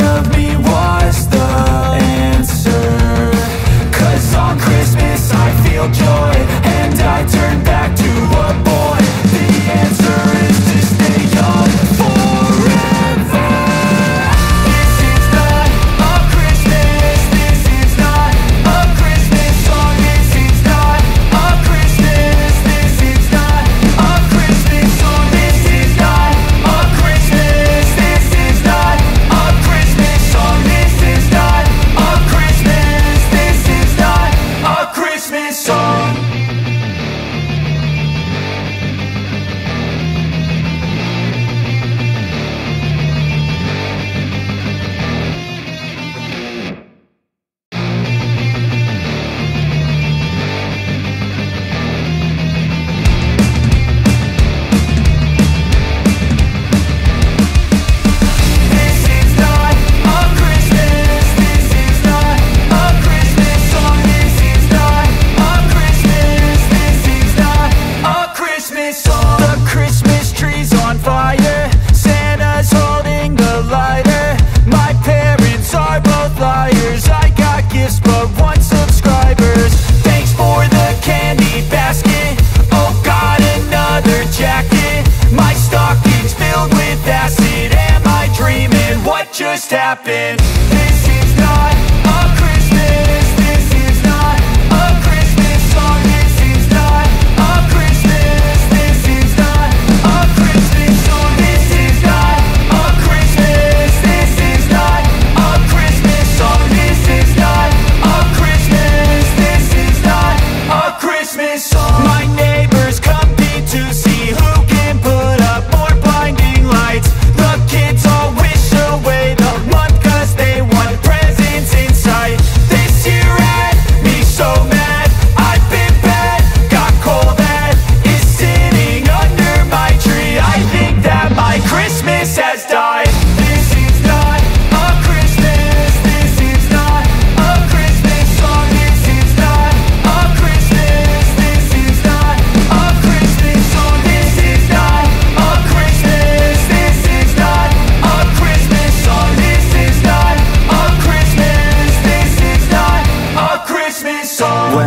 of me was the answer. 'Cause on Christmas I feel joy, and I turn back to a boy. The answer is to stay young.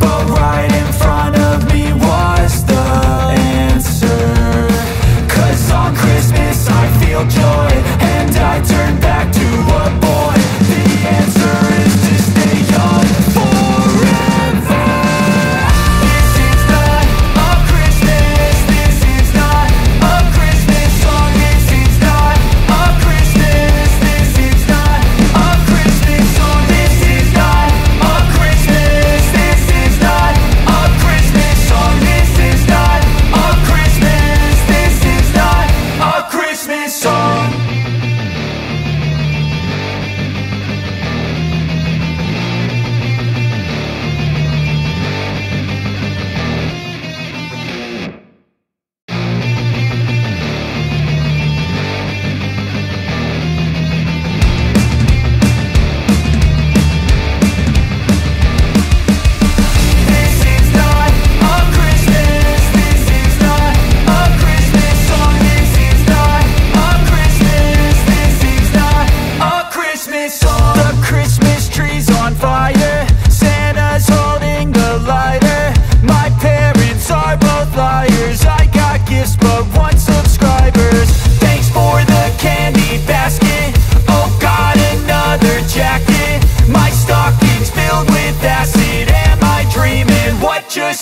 but right in front of me was the answer. 'Cause on Christmas I feel joy, and I turn back to a boy. The answer is to stay young forever. This is not a Christmas, this is not a Christmas song. This is not a Christmas, this is not a Christmas song. This is not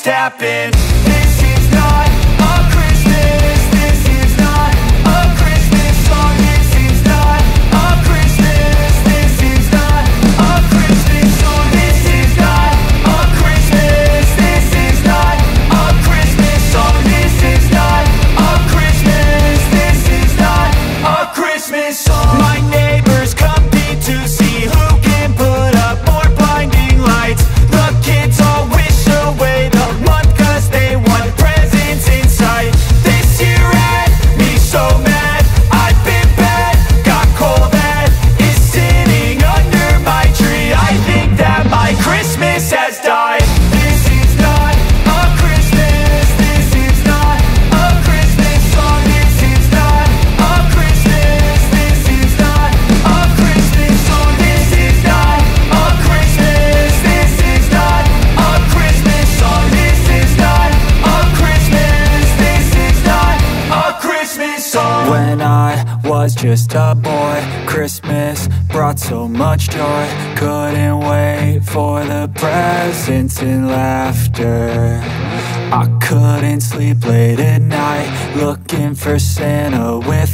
just happen. This is not a Christmas, this is not a Christmas song. This is not a Christmas, this is not a Christmas song. This is not a Christmas, this is not a Christmas song. This is not a Christmas, this is not a Christmas song. My neighbors come to see who can put up more blinding lights. The kids all wish away the month cause they want presents in sight. This year had me so mad, I've been bad, got cold that is sitting under my tree. I think that my Christmas has died. When I was just a boy, Christmas brought so much joy. Couldn't wait for the presents and laughter. I couldn't sleep late at night, looking for Santa with